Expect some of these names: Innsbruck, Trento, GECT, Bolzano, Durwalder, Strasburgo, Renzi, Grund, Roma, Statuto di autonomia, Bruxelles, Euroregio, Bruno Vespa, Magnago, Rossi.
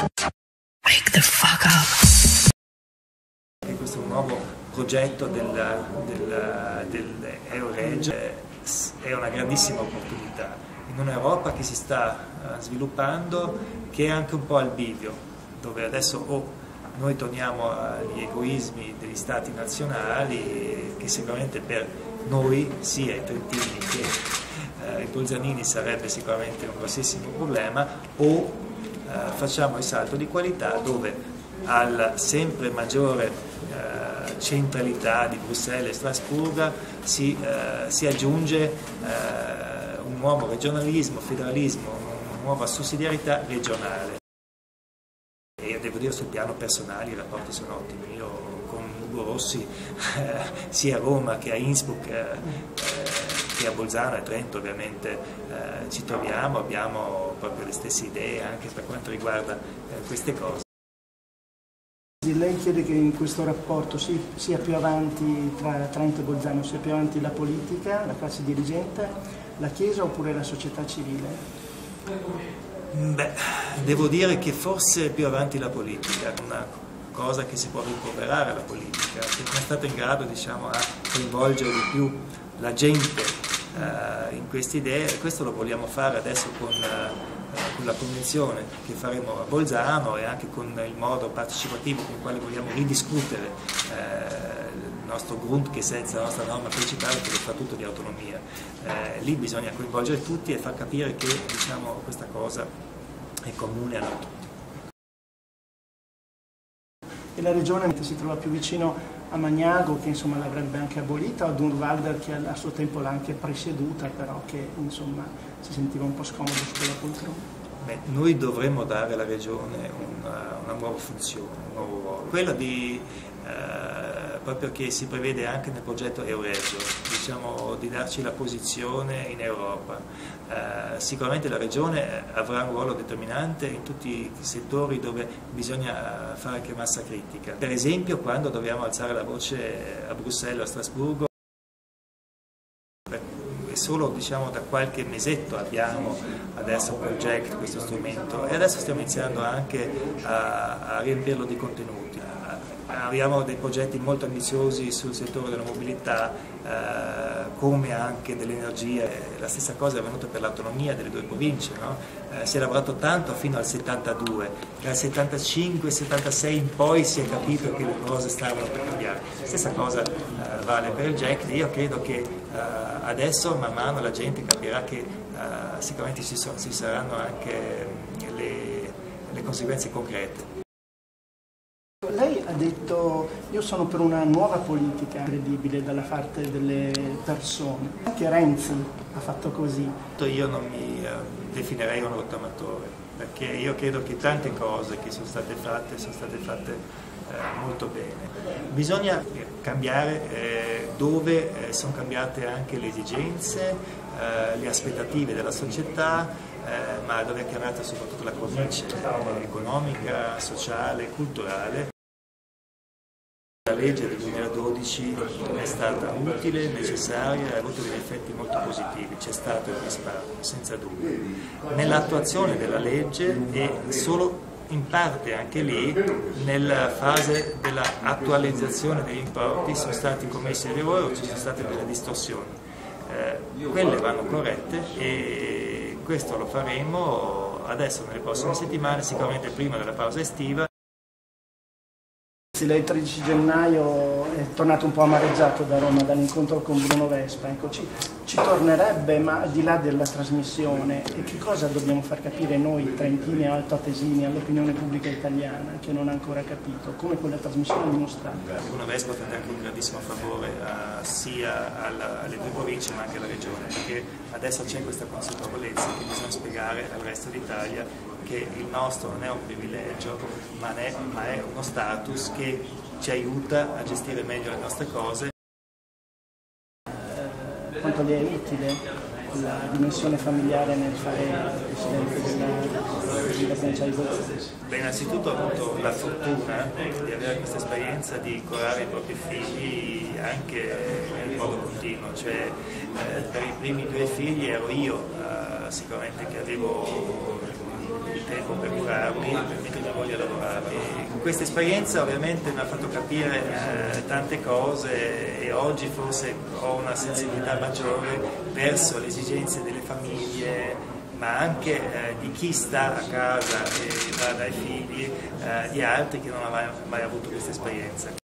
Wake the fuck up. E questo è un nuovo progetto del Euroregio. È una grandissima opportunità in un'Europa che si sta sviluppando, che è anche un po' al bivio, dove adesso noi torniamo agli egoismi degli stati nazionali, che sicuramente per noi, sia i trentini che i bolzanini, sarebbe sicuramente un grossissimo problema, facciamo il salto di qualità dove alla sempre maggiore centralità di Bruxelles e Strasburgo si aggiunge un nuovo regionalismo, federalismo, una nuova sussidiarietà regionale. E devo dire, sul piano personale i rapporti sono ottimi. Io con Bruno Rossi, sia a Roma che a Innsbruck, che a Bolzano e Trento ovviamente, ci troviamo, abbiamo proprio le stesse idee anche per quanto riguarda queste cose. Lei chiede che in questo rapporto sia più avanti tra Trento e Bolzano, sia più avanti la politica, la classe dirigente, la Chiesa oppure la società civile? Beh, devo dire che forse è più avanti la politica, una cosa che si può rimproverare alla politica, che non è stata in grado, diciamo, a coinvolgere di più la gente in queste idee, e questo lo vogliamo fare adesso con la convenzione che faremo a Bolzano e anche con il modo partecipativo con il quale vogliamo ridiscutere il nostro Grund, che senza la nostra norma principale, che è lo statuto di autonomia. Lì bisogna coinvolgere tutti e far capire che, diciamo, questa cosa è comune a noi tutti. E la regione si trova più vicino a Magnago, che insomma l'avrebbe anche abolita, o a Durwalder, che a suo tempo l'ha anche presieduta, però che insomma si sentiva un po' scomodo su quella poltrona. Beh, noi dovremmo dare alla regione una nuova funzione, un nuovo ruolo, quella di proprio che si prevede anche nel progetto Euroregio, diciamo, di darci la posizione in Europa. Sicuramente la regione avrà un ruolo determinante in tutti i settori dove bisogna fare anche massa critica. Per esempio, quando dobbiamo alzare la voce a Bruxelles o a Strasburgo, solo, diciamo, da qualche mesetto abbiamo adesso un GECT, questo strumento, e adesso stiamo iniziando anche a riempirlo di contenuti. Abbiamo dei progetti molto ambiziosi sul settore della mobilità, come anche dell'energia. La stessa cosa è avvenuta per l'autonomia delle due province, no? Si è lavorato tanto fino al 72, dal 75 76 in poi si è capito che le cose stavano per cambiare. La stessa cosa vale per il GECT. Io credo che adesso man mano la gente capirà che sicuramente ci saranno anche le conseguenze concrete. Lei ha detto: io sono per una nuova politica credibile dalla parte delle persone. Anche Renzi ha fatto così. Io non mi definirei un rottamatore, perché io credo che tante cose che sono state fatte molto bene. Bisogna cambiare dove sono cambiate anche le esigenze, le aspettative della società, ma dove è cambiata soprattutto la cornice economica, sociale, culturale. La legge del 2012 è stata utile, necessaria e ha avuto degli effetti molto positivi, c'è stato il risparmio, senza dubbio. Nell'attuazione della legge e solo in parte anche lì, nella fase dell'attualizzazione degli importi, sono stati commessi degli errori, ci sono state delle distorsioni. Quelle vanno corrette e questo lo faremo adesso nelle prossime settimane, sicuramente prima della pausa estiva. Sì, lei il 13 gennaio è tornato un po' amareggiato da Roma, dall'incontro con Bruno Vespa. Ecco, ci tornerebbe, ma al di là della trasmissione, e che cosa dobbiamo far capire noi trentini e altoatesini all'opinione pubblica italiana, che non ha ancora capito, come quella trasmissione ha dimostrato? Bruno Vespa ha fatto anche un grandissimo favore sia alle due province ma anche alla regione, perché adesso c'è questa consapevolezza che bisogna spiegare al resto d'Italia che il nostro non è un privilegio, ma è uno status che ci aiuta a gestire meglio le nostre cose. Quanto gli è utile la dimensione familiare nel fare il presidente della provincia di Bolzano? Beh, innanzitutto ho avuto la fortuna di avere questa esperienza di curare i propri figli anche in modo continuo, cioè per i primi due figli ero io sicuramente che avevo tempo per curarmi, perché la voglia lavorare. E questa esperienza ovviamente mi ha fatto capire tante cose e oggi forse ho una sensibilità maggiore verso le esigenze delle famiglie, ma anche di chi sta a casa e va dai figli, di altri che non hanno mai avuto questa esperienza.